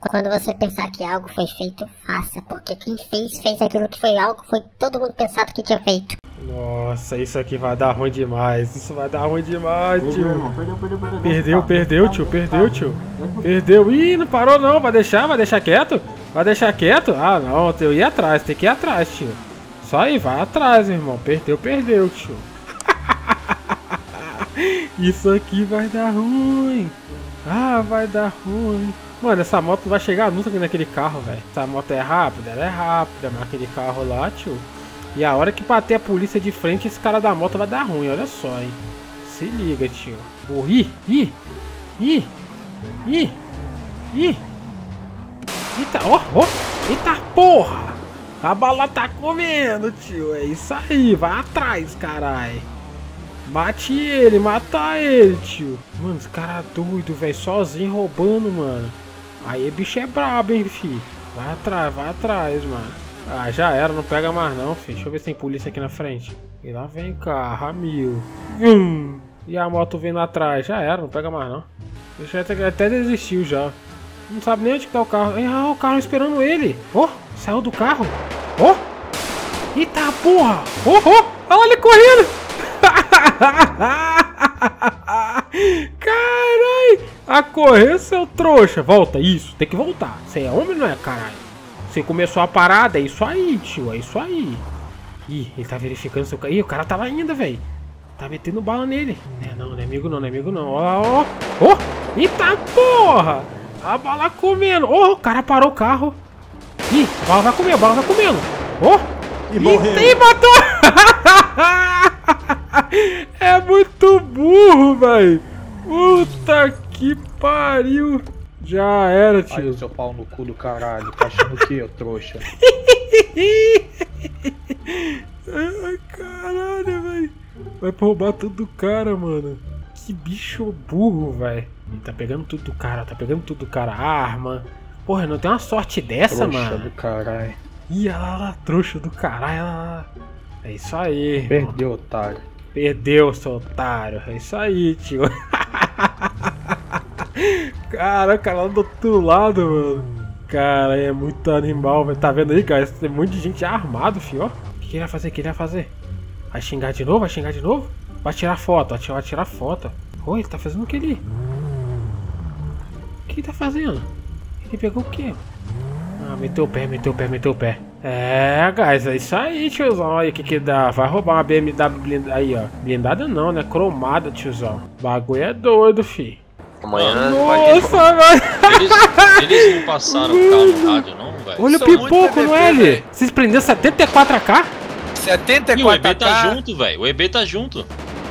Quando você pensar que algo foi feito, faça, porque quem fez, fez aquilo que foi algo, foi todo mundo pensado que tinha feito. Nossa, isso aqui vai dar ruim demais, isso vai dar ruim demais, tio. Perdeu, tio, perdeu, tio. Perdeu, ih, não parou não, vai deixar quieto? Vai deixar quieto? Ah não, eu ia atrás, tem que ir atrás, tio. Só aí, vai atrás, irmão, perdeu, tio. Isso aqui vai dar ruim. Ah, vai dar ruim. Mano, essa moto vai chegar nunca naquele carro, velho. Essa moto é rápida, ela é rápida, mas aquele carro lá, tio. E a hora que bater a polícia de frente, esse cara da moto vai dar ruim, olha só, hein. Se liga, tio. Oh, eita, eita porra! A bala tá comendo, tio. É isso aí, vai atrás, carai. Bate ele, mata ele, tio. Mano, esse cara é doido, velho. Sozinho roubando, mano. Aí bicho é brabo, hein, fi. Vai atrás, mano. Ah, já era, não pega mais não, fi. Deixa eu ver se tem polícia aqui na frente. E lá vem carro, mil. E a moto vindo atrás. Já era, não pega mais não. Deixa até desistiu já. Não sabe nem onde que tá o carro. Ah, o carro esperando ele. Oh, saiu do carro. Oh! Eita porra! Oh, oh! Olha ele correndo! Carai! A correr, seu trouxa! Volta, isso, tem que voltar. Você é homem, não é, caralho? Você começou a parada, é isso aí, tio, é isso aí. Ih, ele tá verificando seu carro. Ih, o cara tava indo, velho. Tá metendo bala nele. Não é amigo não, não é amigo não. Ó, ó, ó! Eita porra! A bala comendo! Ó, o cara parou o carro. Ih, a bala vai comendo, a bala vai comendo. Ó! E morreu! E matou! É muito burro, velho. Puta que pariu. Já era, tio. Ai, seu pau no cu do caralho. Tá achando o que, ô trouxa? Caralho, velho. Vai pra roubar tudo do cara, mano. Que bicho burro, velho. Tá pegando tudo do cara, tá pegando tudo do cara. Arma. Porra, não tem uma sorte dessa, trouxa, mano. Trouxa do caralho. Ih, olha lá, trouxa do caralho. É isso aí. Perdeu, otário. Perdeu, seu otário. É isso aí, tio. Caraca, lá do outro lado, mano. Cara, é muito animal, velho. Tá vendo aí, cara? Tem um monte de gente armado, fio. O que ele vai fazer? O que ele vai fazer? Vai xingar de novo? Vai xingar de novo? Vai tirar foto, vai tirar foto. Oi, ele tá fazendo o que ali? O que ele tá fazendo? Ele pegou o quê? Ah, meteu o pé. É, guys, é isso aí, tiozão. Olha o que que dá. Vai roubar uma BMW blindada. Aí, ó. Blindada não, né? Cromada, tiozão. Bagulho é doido, fi. Amanhã... Nossa, velho. Eles não passaram o carro no rádio, não, velho. Olha o pipoco, não é ele? Vocês prenderam 74K? 74K? E o EB tá junto, velho. O EB tá junto.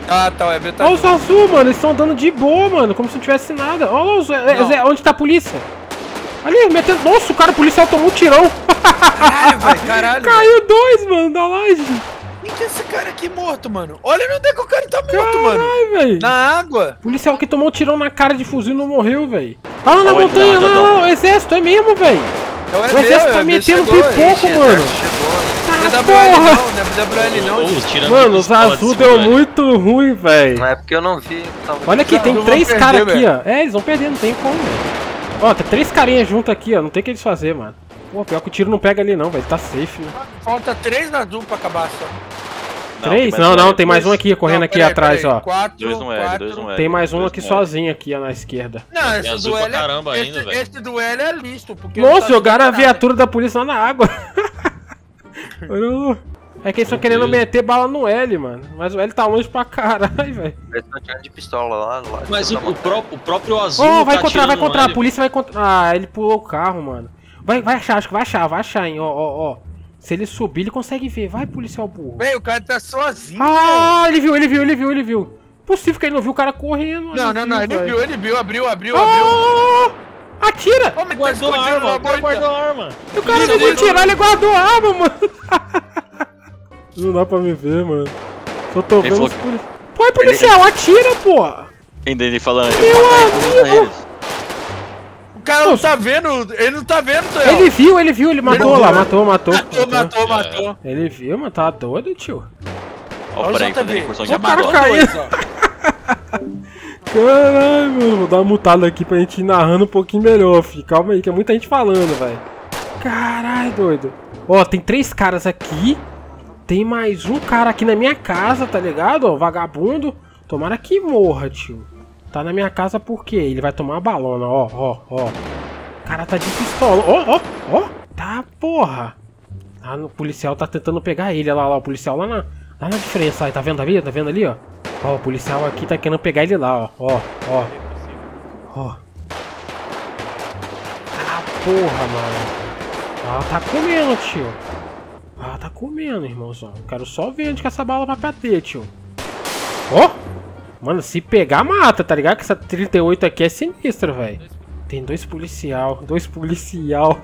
Ah, tá, o EB tá junto. Olha o Zazu, mano. Eles estão andando de boa, mano. Como se não tivesse nada. Olha o... Onde tá a polícia? Ali, metendo... Nossa, o cara policial tomou um tirão. Caralho, véio, caralho. Caiu véio. Dois, mano, da laje. E que esse cara aqui morto, mano? Olha onde é que o cara tá morto, caralho, mano. Caralho, velho. Na água. Policial que tomou um tirão na cara de fuzil não morreu, velho. Ah, lá na montanha, não. O exército, é mesmo, velho. O exército tá metendo pipoco, mano. Tá porra. Mano, os azul deu muito ruim, velho. Não é porque eu não vi. Olha aqui, tem três caras aqui, ó. É, eles vão perder, não tem como, velho. Ó, tem três carinhas junto aqui, ó. Não tem o que eles fazer, mano. Pô, pior que o tiro não pega ali não, velho. Tá safe, né? Falta três na azul pra acabar só. Três? Não, tem mais um aqui, correndo aqui atrás, ó. Dois no L. Tem mais um aqui sozinho aqui, ó, na esquerda. Não, esse duelo é listo. Nossa, jogaram a viatura da polícia lá na água. É que eles estão querendo meter bala no L, mano. Mas o L tá longe pra caralho, velho. Eles estão tirando de pistola lá. Mas o próprio azul. Oh, vai encontrar. A polícia vai encontrar. Ah, ele pulou o carro, mano. Vai achar, acho que vai achar, hein. Ó. Se ele subir, ele consegue ver. Vai, policial burro. Véi, o cara tá sozinho. Ah, véio. Ele viu. Possível que ele não viu o cara correndo. Não, ele viu. Abriu. Atira! Oh, guardou a arma. E o cara não viu tirar, ele guardou a arma, mano. Não dá pra me ver, mano. Só tô vendo os policiais. Pô, policial, atira, pô! Ainda ele falando. Meu amigo! O cara não tá vendo, ele não tá vendo, tio. Ele viu, ele matou lá, matou. Ele viu, mano, tá doido, tio. Ó, o cara caiu. Caralho, mano. Vou dar uma mutada aqui pra gente ir narrando um pouquinho melhor, fi. Calma aí, que é muita gente falando, velho. Caralho, doido. Ó, tem 3 caras aqui. Tem mais um cara aqui na minha casa, tá ligado? Ó, vagabundo. Tomara que morra, tio. Tá na minha casa por quê? Ele vai tomar uma balona, ó, ó, ó. O cara tá de pistola. Ó, ó, ó. Tá, porra. Ah, o policial tá tentando pegar ele. Olha lá, o policial lá na diferença. Ó. Tá vendo ali? Tá vendo ali, ó? Ó, o policial aqui tá querendo pegar ele lá, ó. Ó, ó. Ó. Ah, porra, mano. Ela tá comendo, tio. Ela tá comendo, irmãozão. Quero só ver onde que essa bala vai bater, tio. Ó. Mano, se pegar, mata, tá ligado? Que essa 38 aqui é sinistra, velho. Tem 2 policial. 2 policial.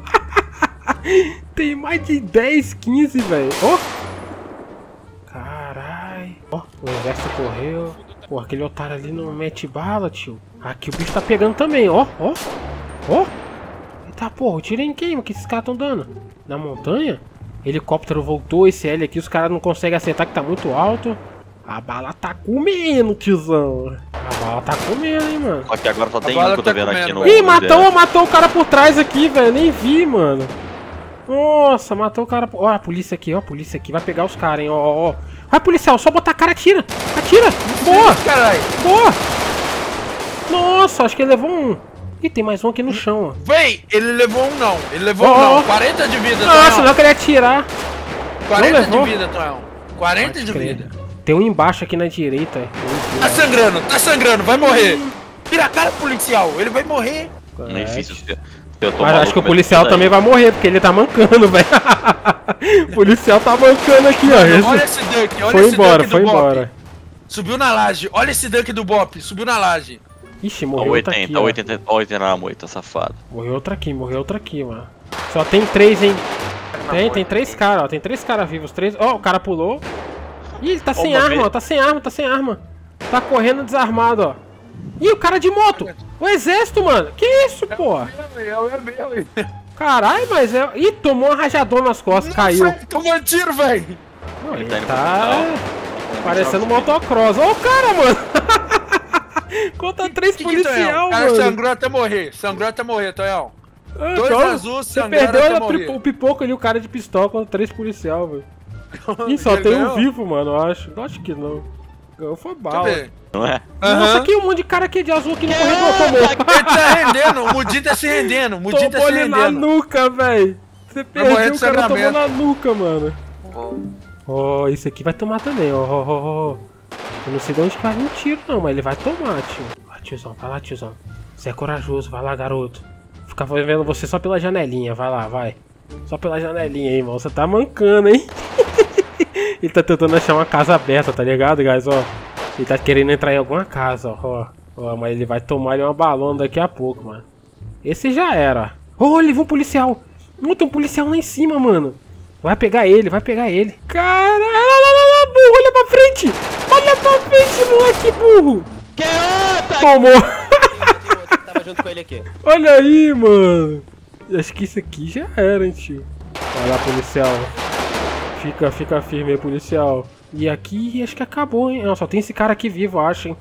Tem mais de 10, 15, velho. Ó. Caralho. Ó, o exército correu. Pô, aquele otário ali não mete bala, tio. Aqui o bicho tá pegando também, ó. Ó. Ó. Eita, porra, eu tirei em quem? O que esses caras tão dando? Na montanha? Helicóptero voltou, esse L aqui. Os caras não conseguem acertar que tá muito alto. A bala tá comendo, tiozão. A bala tá comendo, hein, mano. Só que agora só tem um que eu tô vendo aqui no... Ih, matou o cara por trás aqui, velho. Nem vi, mano. Nossa, matou o cara. Ó, a polícia aqui, ó. A polícia aqui vai pegar os caras, hein. Ó, ó, ó. Vai, policial, só botar a cara, atira. Atira. Boa. Caralho. Boa. Nossa, acho que ele levou um. Ih, tem mais um aqui no chão, ó. Véi, ele levou um não. Ele levou um não. 40 de vida, Tonhão. Nossa, não, eu queria atirar. 40 de vida, Tonhão. 40 de vida. Tem um embaixo aqui na direita. Tá sangrando, vai morrer. Tira a cara do policial, ele vai morrer. É. Mas acho que o policial também vai morrer, porque ele tá mancando, velho. O policial tá mancando aqui, ó. Olha esse dunk, olha esse dunk do Bop. Subiu na laje, olha esse dunk do Bop, subiu na laje. Ixi, morreu outra aqui. Ó, 80 na moita, safado. Morreu outra aqui, mano. Só tem 3, hein. Tem 3 caras, ó, tem 3 caras vivos, 3. Ó, o cara pulou. Ih, ele tá sem arma, ó, tá sem arma. Tá correndo desarmado, ó. Ih, o cara de moto! O exército, mano! Que isso, pô? Caralho, mas é... Ih, tomou um rajador nas costas, caiu. Tomou um tiro, velho! Ele tá... parecendo um motocross. Ó o cara, mano! Conta 3 policial, mano! O cara sangrou até morrer, Tonhão. 2 azuis, sangrou até morrer. Você perdeu o pipoco ali, o cara de pistola, contra 3 policial, velho. Ih, só tem um vivo, mano, eu acho. Acho que não. Ganhou foi bala. Não é? Nossa, aqui um monte de cara aqui de azul aqui no corredor, tomou. Ele tá rendendo, o Mudinho tá se rendendo. Tomou ele na nuca, velho. Você perdeu, o cara tomou na nuca, mano. Ó, esse aqui vai tomar também, ó. Eu não sei de onde vai um tiro, não, mas ele vai tomar, tio. Vai, tiozão, vai lá, tiozão. Você é corajoso, vai lá, garoto. Ficava vendo você só pela janelinha, vai lá, vai. Só pela janelinha, hein, irmão. Você tá mancando, hein. Ele tá tentando achar uma casa aberta, tá ligado, guys, ó. Ele tá querendo entrar em alguma casa, ó. Ó, mas ele vai tomar ali uma balona daqui a pouco, mano. Esse já era. Ó, ele viu um policial. Não, tem um policial lá em cima, mano. Vai pegar ele, vai pegar ele. Caralho, burro, olha pra frente. Olha pra frente, moleque burro. Que onda? Tomou. Tava junto com ele aqui. Olha aí, mano. Acho que isso aqui já era, hein, tio. Vai lá, policial. Fica firme aí, policial. E aqui acho que acabou, hein? Não, só tem esse cara aqui vivo, acho, hein?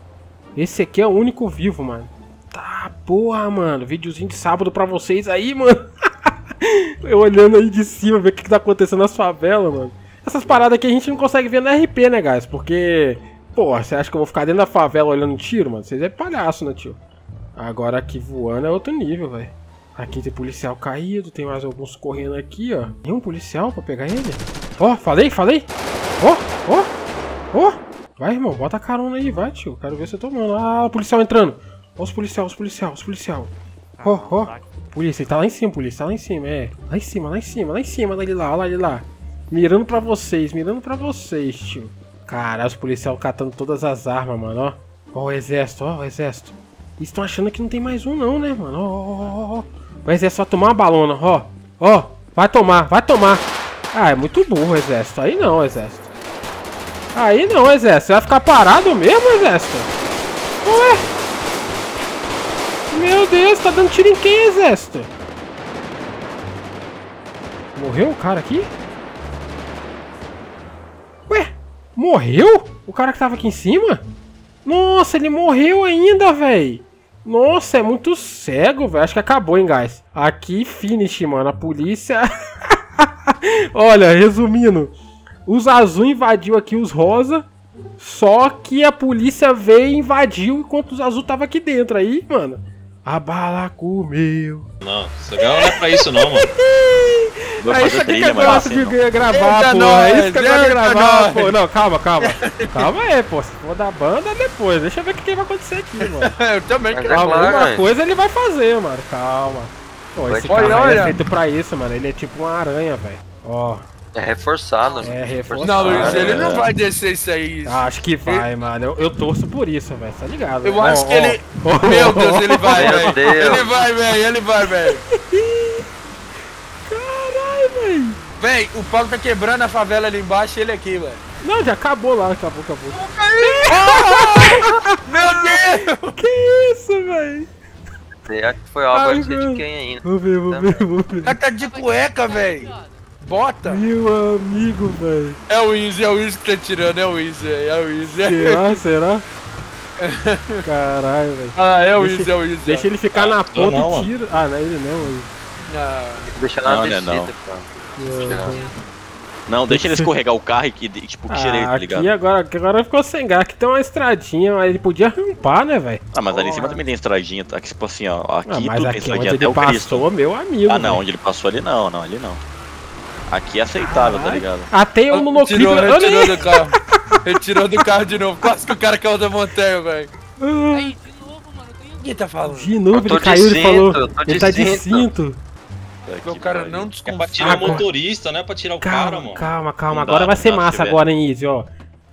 Esse aqui é o único vivo, mano. Tá, porra, mano. Videozinho de sábado pra vocês aí, mano. Eu olhando aí de cima, ver o que tá acontecendo nas favelas, mano. Essas paradas aqui a gente não consegue ver na RP, né, guys? Porque, porra, você acha que eu vou ficar dentro da favela olhando tiro, mano? Vocês é palhaço, né, tio? Agora aqui voando é outro nível, velho. Aqui tem policial caído, tem mais alguns correndo aqui, ó. Tem um policial pra pegar ele? Ó, falei. Ó, ó, ó. Vai, irmão, bota a carona aí, vai, tio. Quero ver você tomando. Ah, o policial entrando. Ó, os policial. Ó, ó. Polícia, ele tá lá em cima, polícia, tá lá em cima, é. Lá em cima, olha ele lá. Mirando pra vocês, tio. Caralho, os policial catando todas as armas, mano, ó. Ó, o exército. Eles estão achando que não tem mais um, não, né, mano? Ó. O exército só tomar uma balona, ó. Ó, vai tomar. Ah, é muito burro, exército. Aí não, exército. Você vai ficar parado mesmo, exército? Ué? Meu Deus, tá dando tiro em quem, exército? Morreu o cara aqui? Ué? Morreu? O cara que tava aqui em cima? Nossa, ele morreu ainda, velho. Nossa, é muito cego, velho. Acho que acabou, hein, guys. Aqui, finish, mano. A polícia... Olha, resumindo. Os azul invadiu aqui os rosa. Só que a polícia veio e invadiu enquanto os azul tava aqui dentro. Aí, mano, a bala comeu. Não, você não é pra isso não, mano. Vou fazer isso trilha, que é nosso de gravar, pô. É isso que eu quero gravar, pô. Não, calma, calma. Calma aí, pô. Se for da banda, depois. Deixa eu ver o que vai acontecer aqui, mano. Eu também quero gravar. Alguma coisa ele vai fazer, mano. Calma. Pô, esse cara é feito pra isso, mano. Ele é tipo uma aranha, velho. Ó. É reforçado. É reforçado. Não, Luiz, ele não vai descer isso aí. Ah, acho que vai, mano. Eu torço por isso, velho. Tá ligado? Eu acho que ele... Meu Deus, ele vai, velho. Ele vai, velho. Ele vai, velho. Véi, o Paulo tá quebrando a favela ali embaixo e ele aqui, velho. Não, já acabou lá, acabou, acabou. Meu Deus! Que isso, velho? Acho que foi a obra de quem ainda. Vou ver, vou ver, vou ver. Tá de cueca, velho. Bota. Meu amigo, velho. É o Easy que tá tirando, é o Easy, é o Easy. Será, será? Caralho, velho. Ah, é o Easy, é o Easy. Deixa ele ficar na ponta e tira. Ah, não é ele não, velho. Deixa lá na descida, pô. Não, deixa ele escorregar o carro e que tipo que direito, tá ligado? Agora ficou sem graça, que tem uma estradinha, mas ele podia rampar, né, velho? Ah, mas ali em cima também tem estradinha, tá? Tipo assim, ó, aqui tudo tem estradinha até o Cristo. Passou, meu amigo. Ah, não, onde ele passou ali não, não, ali não. Aqui é aceitável, tá ligado? Até eu no monoclip, retirou do carro. Retirou do carro de novo, quase que o cara caiu da montanha, velho. Aí, de novo, mano, quem tá falando? De novo, ele caiu e falou, ele tá de cinto. O cara não desconfia. É pra tirar o motorista, não é pra tirar o cara, mano. Calma, calma. Agora vai ser massa agora, hein, Izzy, ó.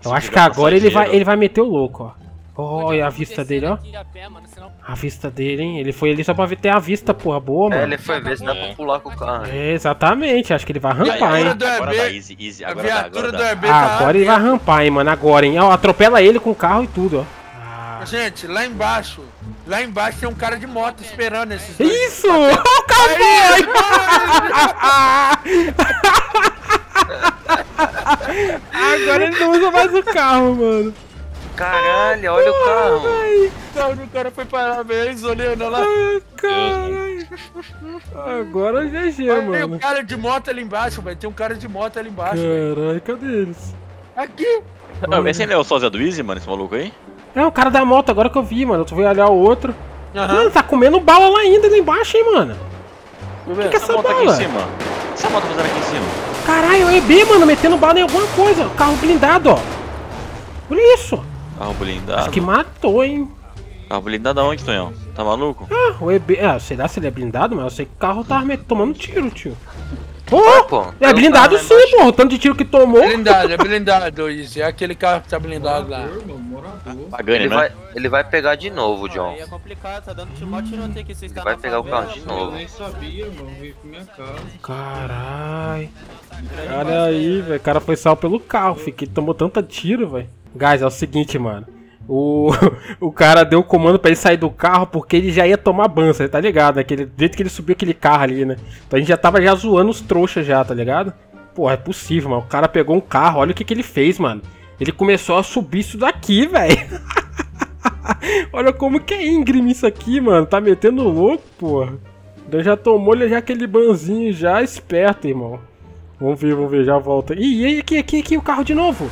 Eu acho que agora ele vai meter o louco, ó. Olha a vista dele, ó. A vista dele, hein. Ele foi ali só pra ter a vista, porra, boa, mano. É, ele foi ver se dá pra pular com o carro. Exatamente, acho que ele vai rampar, hein. Agora dá, Izzy, Izzy. Agora ele vai rampar, hein, mano. Agora, hein. Ó, atropela ele com o carro e tudo, ó. Gente, lá embaixo tem um cara de moto esperando esses dois. Isso! O cowboy! Agora ele não usa mais o carro, mano. Caralho, olha o carro. Não, o cara foi parar, velho, isolando lá. Caralho. Agora é GG, mano. Tem um cara de moto ali embaixo, velho. Tem um cara de moto ali embaixo, velho. Caralho, cadê eles? Aqui. Não, esse não é o sósia do Easy, mano, esse maluco aí? É, o cara da moto, agora que eu vi, mano. Tu veio olhar o outro. Mano, tá comendo bala lá ainda, lá embaixo, hein, mano. O que é essa moto bala? Aqui em cima? Essa moto fazendo aqui em cima? Caralho, o EB, mano, metendo bala em alguma coisa. Carro blindado, ó. Olha isso. Carro blindado. Acho que matou, hein. Carro blindado aonde, Tonhão? Tá maluco? Ah, o EB... Ah, sei lá se ele é blindado, mas eu sei que o carro tava tomando tiro, tio. Oh, pô, é blindado sim, pô, o tanto de tiro que tomou. É blindado, Izzy. É aquele carro que tá blindado lá. Ele vai pegar de novo, John. É complicado, tá dando tiroteio aqui, vocês estão na favela. Vai pegar o carro de novo. Eu nem sabia, mano, veio pra minha casa. Carai. Olha aí, velho, o cara foi salvo pelo carro, que tomou tanto tiro, velho. Guys, é o seguinte, mano. O cara deu o comando pra ele sair do carro porque ele já ia tomar bança, tá ligado? Aquele, do jeito que ele subiu aquele carro ali, né? Então a gente já tava já zoando os trouxas já, tá ligado? Porra, é possível, mano. O cara pegou um carro, olha o que que ele fez, mano. Ele começou a subir isso daqui, velho. Olha como que é íngreme isso aqui, mano. Tá metendo louco, porra. Então já tomou já aquele banzinho já esperto, irmão. Vamos ver, já volta. Ih, aqui, o carro de novo.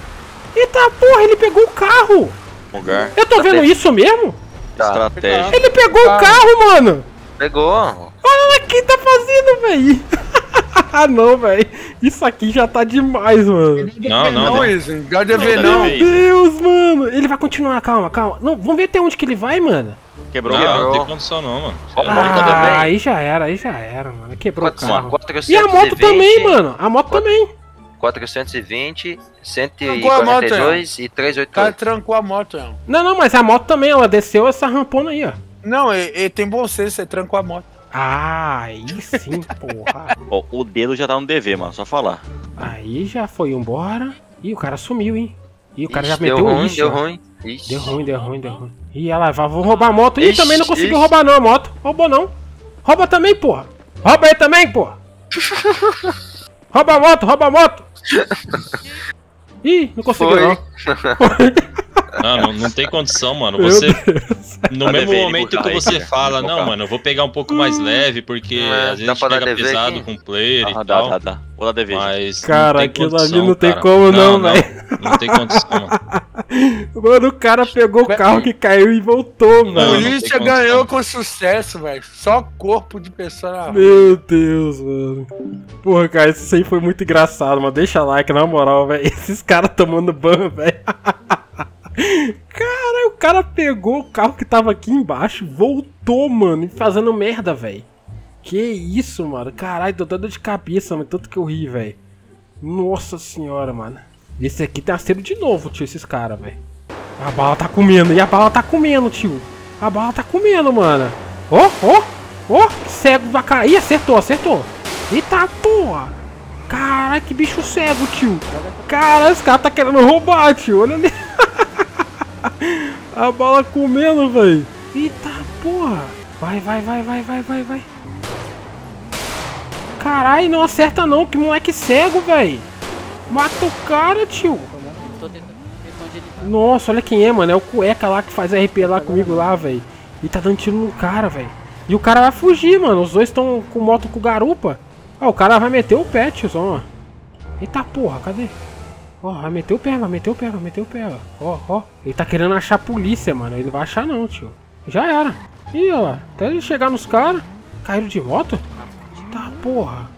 Eita, porra, ele pegou o carro. Lugar. Eu tô vendo isso mesmo? Tá. Estratégia. Ele pegou o carro, mano. Pegou. Olha o que tá fazendo, velho. Ah, não, velho. Isso aqui já tá demais, mano. Não, isso. Não deve ver, não. Meu Deus, mano. Ele vai continuar, calma, calma. Não, vamos ver até onde que ele vai, mano. Quebrou, não tem condição, não, mano. Ah, aí já era, mano. Quebrou o carro. E a moto também, mano. A moto também. 420, 142 e 388. O cara trancou a moto, não. Não, mas a moto também, ela desceu essa rampona aí, ó. Não, ele tem bom senso, você trancou a moto. Ah, aí sim, porra. Ó, o dedo já tá no dever, mano, só falar. Aí já foi embora. Ih, o cara sumiu, hein. Ih, o cara já meteu o lixo. Deu ruim, deu ruim. Ih, ela vai, vou roubar a moto. Ih, também não conseguiu roubar não a moto. Roubou não. Rouba também, porra. Rouba aí também, porra. Rouba a moto, rouba a moto! Ih, não conseguiu não. Não, não tem condição, mano. Você, no mesmo momento que você fala, não, mano, eu vou pegar um pouco mais leve, porque às vezes pega pesado com player e tal. Dá. Vou lá dever. Mas cara, aquilo ali não tem como não, velho. Não tem condição, mano. Mano, o cara pegou o carro que caiu e voltou, mano. A polícia ganhou com sucesso, velho. Só corpo de pessoa na rua. Meu Deus, mano. Porra, cara, isso aí foi muito engraçado, mano. Deixa like, na moral, velho. Esses caras tomando ban, velho. Cara, o cara pegou o carro que tava aqui embaixo, voltou, mano, e fazendo merda, velho. Que isso, mano. Caralho, tô dando de cabeça, mano. Tanto que eu ri, velho. Nossa senhora, mano. Esse aqui tá cedo de novo, tio, esses caras, velho. A bala tá comendo, e a bala tá comendo, tio. A bala tá comendo, mano. Ó, ó, ó. Cego da cara. Ih, acertou, acertou. Eita porra. Caralho, que bicho cego, tio. Caralho, esse cara tá querendo roubar, tio. Olha ali. A bala comendo, velho. Eita porra. Vai, vai, vai, vai, vai, vai, vai. Caralho, não acerta não, que moleque cego, velho. Mata o cara, tio. Nossa, olha quem é, mano. É o cueca lá que faz RP lá comigo lá, velho. E tá dando tiro no cara, velho. E o cara vai fugir, mano. Os dois estão com moto com garupa. Ó, o cara vai meter o pé, tiozão, ó. Eita porra, cadê? Ó, vai meter o pé, vai meter o pé, vai meter o pé, ó. Ó, ó. Ele tá querendo achar a polícia, mano. Ele não vai achar não, tio. Já era. Ih, ó lá. Até ele chegar nos caras. Caíram de moto? Tá, porra.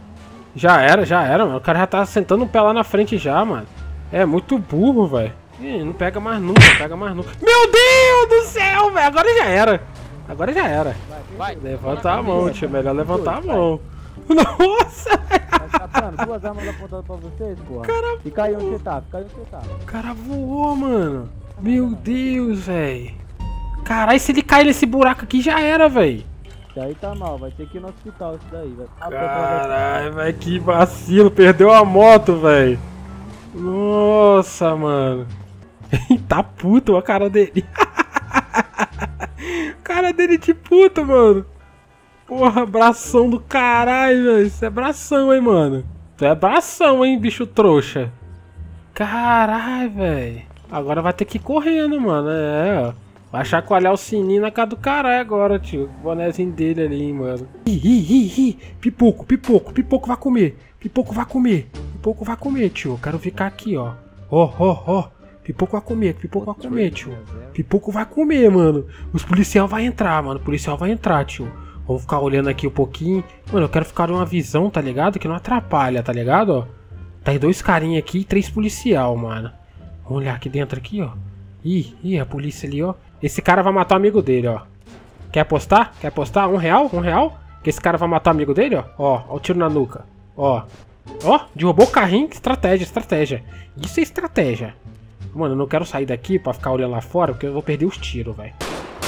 Já era, mano. O cara já tá sentando o pé lá na frente já, mano. É muito burro, velho. Ih, não pega mais nunca, não pega mais nunca. Meu Deus do céu, velho. Agora já era. Agora já era. Vai, vai. Levanta a mão, tio. Melhor levantar a mão. Nossa! Tá, duas armas apontadas pra vocês, porra. Cara, fica aí onde você tá, fica aí onde você tá. O cara voou, mano. Meu Deus, velho. Caralho, se ele cair nesse buraco aqui, já era, velho. Isso aí tá mal, vai ter que ir no hospital isso daí, velho. Caralho, velho, que vacilo. Perdeu a moto, velho. Nossa, mano. Tá puto a cara dele. Cara dele de puto, mano. Porra, bração do caralho, velho. Isso é bração, hein, mano. Isso é bração, hein, bicho trouxa. Caralho, velho. Agora vai ter que ir correndo, mano. É, ó. Vai chacoalhar o sininho na cara do caralho agora, tio. O bonézinho dele ali, hein, mano. Ih. Pipoco, pipoco, pipoco vai comer. Pipoco vai comer. Pipoco vai comer, tio. Eu quero ficar aqui, ó. Ó, ó, ó. Pipoco vai comer, tio. Pipoco vai comer, mano. Os policiais vão entrar, mano. O policial vai entrar, tio. Vamos ficar olhando aqui um pouquinho. Mano, eu quero ficar numa visão, tá ligado? Que não atrapalha, tá ligado? Ó, tá aí dois carinha aqui e três policial, mano. Vamos olhar aqui dentro aqui, ó. Ih, a polícia ali, ó. Esse cara vai matar o amigo dele, ó. Quer apostar? Quer apostar? R$1? Que esse cara vai matar o amigo dele, ó. Ó, o tiro na nuca. Ó. Ó, derrubou o carrinho. Estratégia, estratégia. Isso é estratégia. Mano, eu não quero sair daqui pra ficar olhando lá fora, porque eu vou perder os tiros, velho.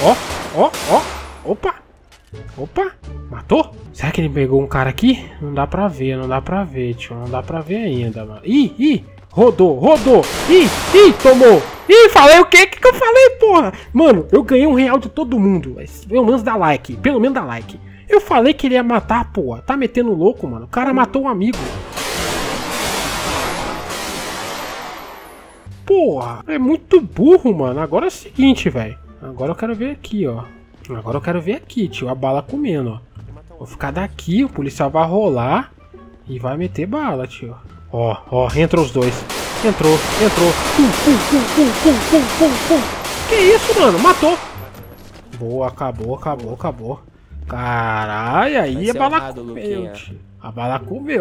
Ó, ó, ó. Opa. Opa, matou? Será que ele pegou um cara aqui? Não dá pra ver, não dá pra ver, tio. Não dá pra ver ainda, mano. Ih, rodou, rodou. Ih, tomou. Ih, falei o quê? O que eu falei, porra? Mano, eu ganhei R$1 de todo mundo. Pelo menos dá like, pelo menos dá like. Eu falei que ele ia matar, porra. Tá metendo louco, mano. O cara matou um amigo. Porra, é muito burro, mano. Agora é o seguinte, velho. Agora eu quero ver aqui, ó. Agora eu quero ver aqui, tio, a bala comendo, ó. Vou ficar daqui, o policial vai rolar e vai meter bala, tio. Ó, ó, entrou os dois. Entrou, entrou. Que isso, mano? Matou. Boa, acabou, acabou, acabou. Caralho, aí a bala comeu, tio.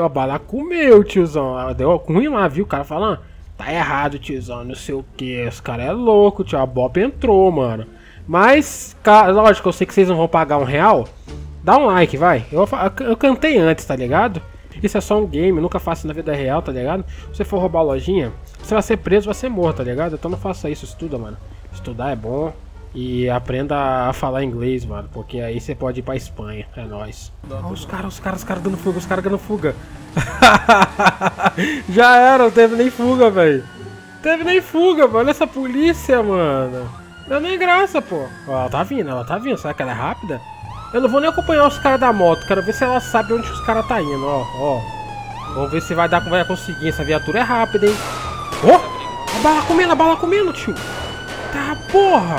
A bala comeu, tiozão. Deu ruim lá, viu? O cara falando, tá errado, tiozão, não sei o que. Os caras é louco, tio. A bop entrou, mano. Mas, lógico, eu sei que vocês não vão pagar R$1. Dá um like, vai. Eu cantei antes, tá ligado? Isso é só um game, eu nunca faço na vida real, tá ligado? Se você for roubar a lojinha, você vai ser preso, vai ser morto, tá ligado? Então não faça isso, estuda, mano. Estudar é bom. E aprenda a falar inglês, mano. Porque aí você pode ir pra Espanha, é nóis. Olha os caras dando fuga, os caras dando fuga. Já era, não teve nem fuga, velho. Teve nem fuga, mano. Olha essa polícia, mano. Não é nem graça, pô. Ó, ela tá vindo, será que ela é rápida? Eu não vou nem acompanhar os caras da moto, quero ver se ela sabe onde os caras tá indo, ó, ó. Vamos ver se vai conseguir, essa viatura é rápida, hein. Ó, a bala comendo, tio. Tá, Porra!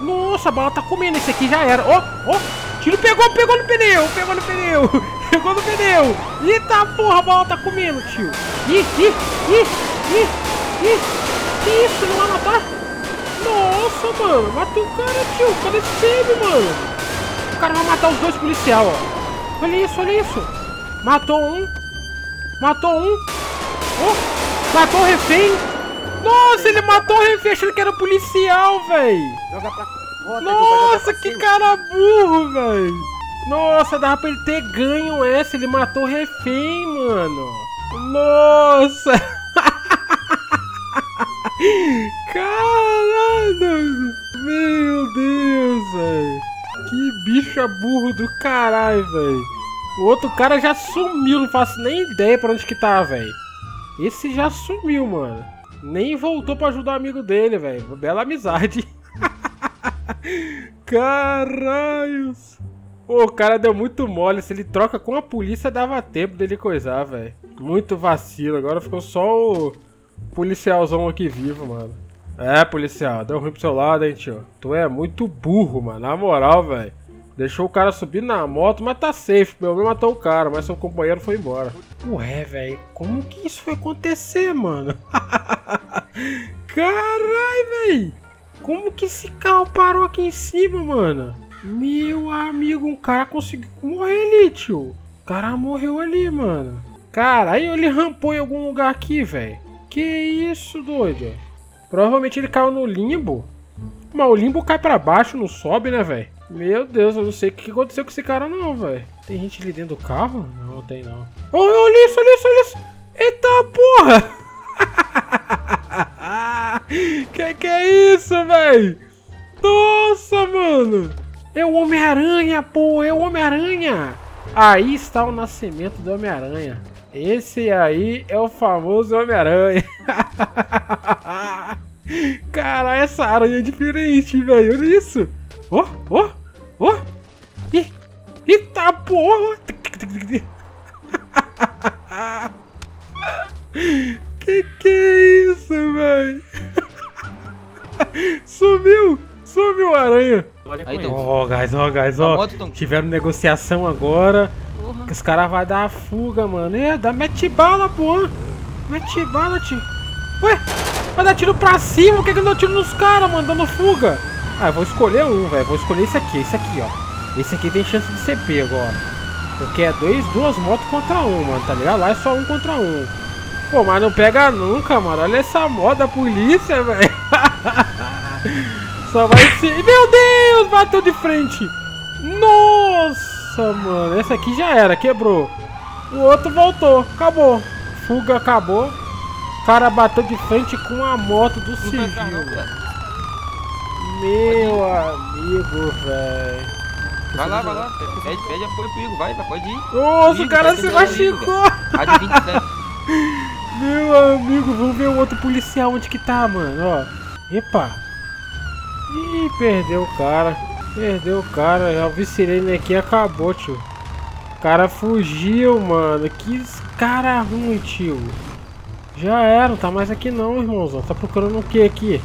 Nossa, a bala tá comendo. Esse aqui já era. Ó, ó. Tiro pegou, pegou no pneu. Pegou no pneu. Pegou no pneu. Eita, porra, a bala tá comendo, tio. Que isso? Não vai matar? Nossa, mano. Matou o cara, tio. Cadê esse save, mano? O cara vai matar os dois policiais, ó. Olha isso, olha isso. Matou um. Matou um. Oh, matou o refém. Nossa, ele matou o refém achando que era policial, velho. Nossa, que cara burro, velho. Nossa, dava pra ele ter ganho essa. Ele matou o refém, mano. Nossa. Caralho. Meu Deus, velho. Que bicho burro do caralho, velho. O outro cara já sumiu. Não faço nem ideia pra onde que tá, velho. Esse já sumiu, mano. Nem voltou pra ajudar o amigo dele, velho. Bela amizade. Caralhos. O cara deu muito mole. Se ele troca com a polícia, dava tempo dele coisar, velho. Muito vacilo. Agora ficou só o policialzão aqui vivo, mano. É, policial. Deu ruim pro seu lado, hein, tio. Tu é muito burro, mano. Na moral, velho. Deixou o cara subir na moto, mas tá safe. Meu amigo matou o cara, mas seu companheiro foi embora. Ué, velho, como que isso foi acontecer, mano? Caralho, velho. Como que esse carro parou aqui em cima, mano? Meu amigo, um cara conseguiu morrer ali, tio. O cara morreu ali, mano. Caralho, ele rampou em algum lugar aqui, velho. Que isso, doido? Provavelmente ele caiu no limbo. Mas o limbo cai pra baixo, não sobe, né, velho? Meu Deus, eu não sei o que aconteceu com esse cara não, velho. Tem gente ali dentro do carro? Não, não tem não. Oh, olha isso, olha isso, olha isso. Eita porra. Que é isso, velho? Nossa, mano. É o Homem-Aranha, pô. É o Homem-Aranha. Aí está o nascimento do Homem-Aranha. Esse aí é o famoso Homem-Aranha. Cara, essa aranha é diferente, velho. Olha isso. Oh, oh. Oh! Eita porra! Que é isso, velho? Sumiu! Sumiu a aranha! Ó, guys, ó, guys, ó. Tiveram negociação agora. Uhum. Que os caras vão dar a fuga, mano. É, dá mete bala, porra! Mete bala, tio. Ué, vai dar tiro pra cima? Por que não dá tiro nos caras, mano? Dando fuga! Ah, eu vou escolher um, velho. Vou escolher esse aqui, ó. Esse aqui tem chance de ser pego, ó. Porque é duas motos contra um, mano, tá ligado? Lá é só um contra um. Pô, mas não pega nunca, mano. Olha essa moda da polícia, velho. Só vai ser... Meu Deus, bateu de frente. Nossa, mano. Essa aqui já era, quebrou. O outro voltou, acabou. Fuga, acabou. O cara bateu de frente com a moto do civil, velho. Meu amigo, velho. Vai lá, pede apoio comigo, vai, pode ir. Nossa, o cara se machucou. Meu amigo, vamos ver o outro policial onde que tá, mano, ó. Epa. Ih, perdeu o cara. Perdeu o cara, já vi sirene aqui e acabou, tio. O cara fugiu, mano. Que cara ruim, tio. Já era, não tá mais aqui não, irmãozão. Tá procurando o que aqui?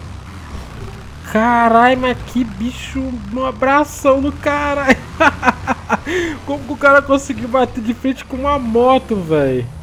Caralho, mas que bicho, um abração no caralho. Como que o cara conseguiu bater de frente com uma moto, velho?